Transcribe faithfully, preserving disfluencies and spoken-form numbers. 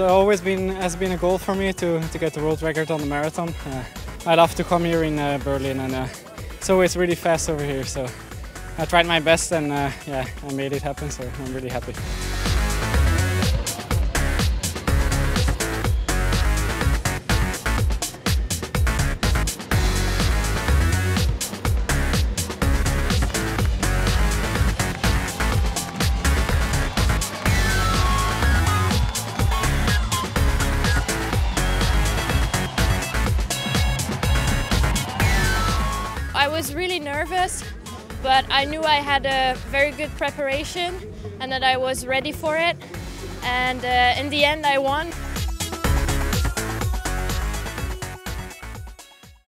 It's always been has been a goal for me to, to get the world record on the marathon. Uh, I love to come here in uh, Berlin, and uh, it's always really fast over here. So I tried my best, and uh, yeah, I made it happen. So I'm really happy. I was really nervous, but I knew I had a very good preparation and that I was ready for it, and uh, in the end I won.